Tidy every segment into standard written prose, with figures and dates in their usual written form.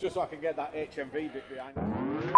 Just so I can get that HMV bit behind me.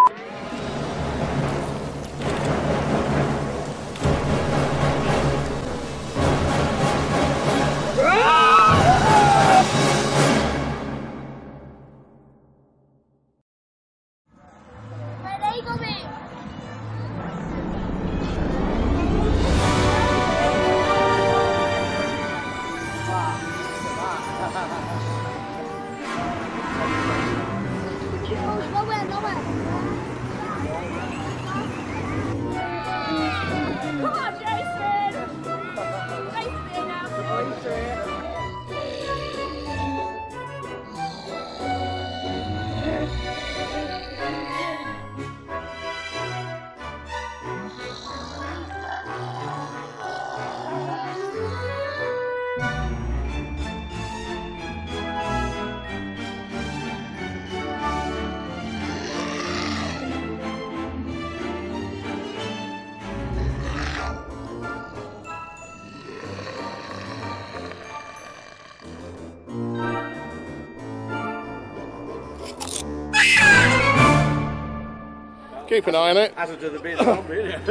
Keep an eye on it. As it does the beer zombie, isn't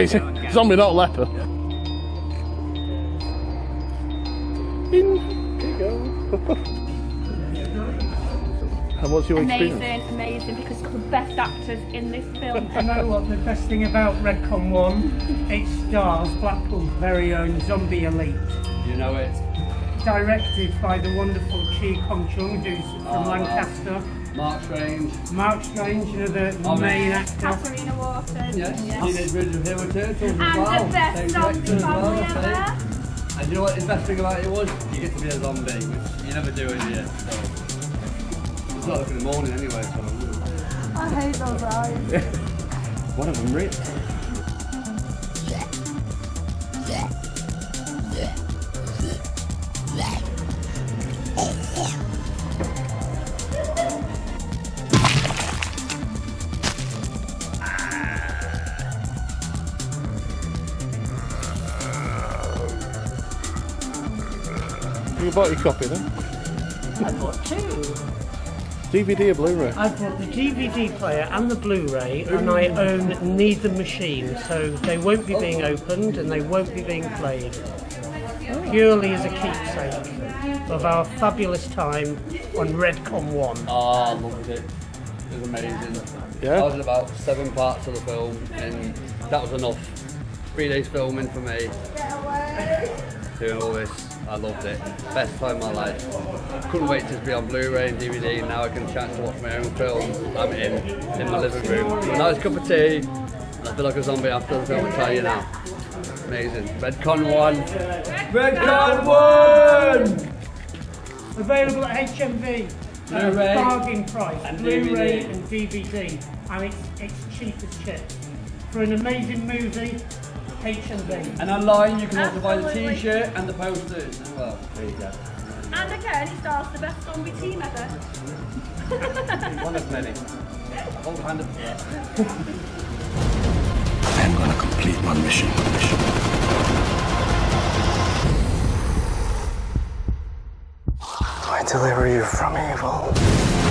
it? Oh. Zombie, not leper. In you go. And what's your amazing experience? Amazing, because it's got the best actors in this film. You know what? The best thing about Redcon 1, it stars Blackpool's very own Zombie Elite. You know it. Directed by the wonderful Chi Kong Chung, who's from Lancaster. Wow. Mark Strange, you know, the main actor. Katharina Wharton. Yes, yes. He did Bridge of Hermitage. And the best zombie family ever. And you know what the best thing about it was? You get to be a zombie, which you never do in here. So. It's not like in the morning anyway. So. I hate those eyes. One of them ripped. You bought your copy then? I bought two. DVD or Blu-ray? I bought the DVD player and the Blu-ray, and I own neither machine, so they won't be being opened and they won't be being played. Purely as a keepsake of our fabulous time on Redcon 1. Ah, I loved it. It was amazing. Yeah? I was in about 7 parts of the film, and that was enough. 3 days filming for me. Doing all this. I loved it. Best time of my life. Couldn't wait to be on Blu-ray and DVD. Now I can chance to watch my own film. I'm in my living room. A nice cup of tea. And I feel like a zombie after the film. I tell you now. Amazing. Redcon 1. Redcon 1! Available at HMV. Blu-ray. Bargain price. Blu-ray and DVD. And it's cheap as chips. For an amazing movie. HMV. And online you can also buy the t-shirt and the posters as well. There you go. And again, he stars the best zombie team ever. One of many. Hold hand up for that. I am going to complete my mission. I deliver you from evil.